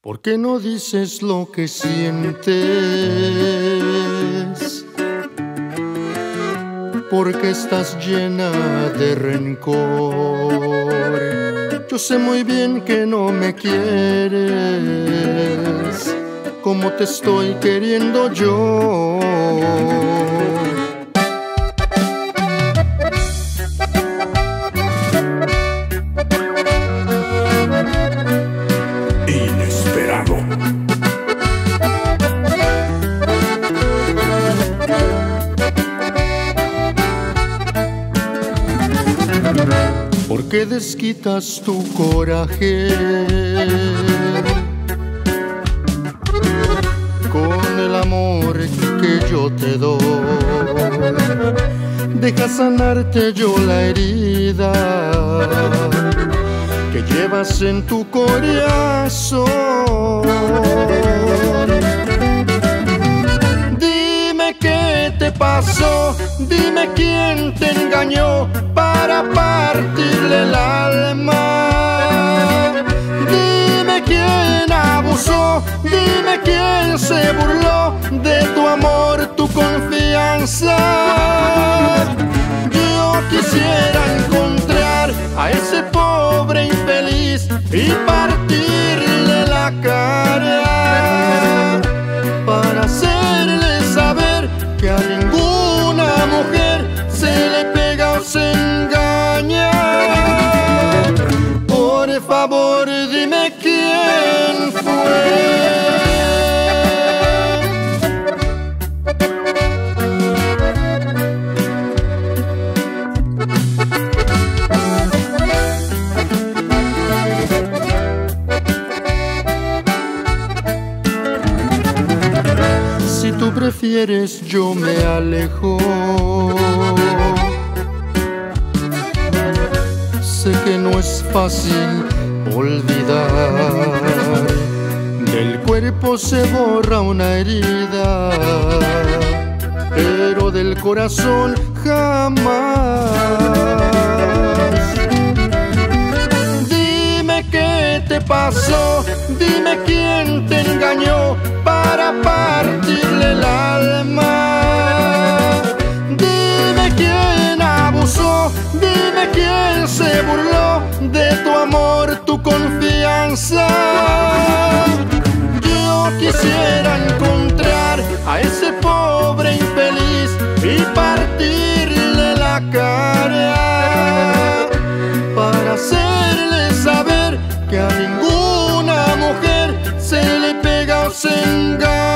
¿Por qué no dices lo que sientes? Porque estás llena de rencor. Yo sé muy bien que no me quieres como te estoy queriendo yo. ¿Por qué desquitas tu coraje con el amor que yo te doy? Deja sanarte yo la herida que llevas en tu corazón. Dime qué te pasó, dime quién te engañó para partirle el alma. Dime quién abusó, dime quién se burló de tu amor, tu confianza. Yo quisiera encontrar a ese pobre infeliz y partirle la cara para hacerle saber que a ninguna mujer se le pega o se engaña. Por favor, dime quién fue. Si tú prefieres, yo me alejo. Sé que no es fácil olvidar, del cuerpo se borra una herida, pero del corazón jamás. Dime qué te pasó, dime quién te engañó para partirle el alma. Dime quién abusó, dime quién se burló de tu amor, tu confianza. Yo quisiera encontrar a ese pobre infeliz y partirle la cara para hacerle saber que a ninguna mujer se le pega o se engaña.